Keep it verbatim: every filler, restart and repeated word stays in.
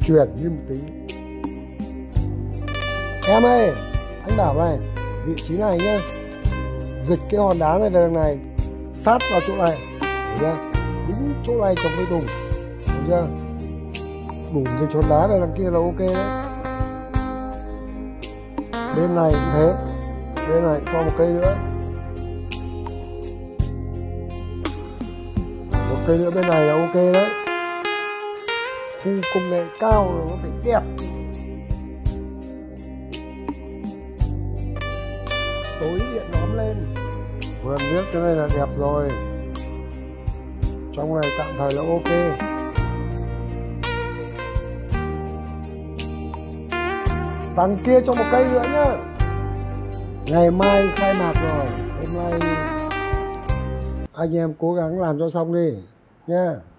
Chuyển như một tí. Em ơi, anh bảo này, vị trí này nhá, dịch cái hòn đá này về đằng này, sát vào chỗ này, chưa? Đúng chỗ này trồng cây tùng, được chưa? Đủ dịch hòn đá về đằng kia là ok đấy. Bên này cũng thế, bên này cho một cây nữa, một cây nữa bên này là ok đấy. Khu công nghệ cao nó phải đẹp. Tối điện nóm lên, vườn nước cái này là đẹp rồi. Trong này tạm thời là ok. Đằng kia cho một cây nữa nhá. Ngày mai khai mạc rồi, hôm nay anh em cố gắng làm cho xong đi nhá.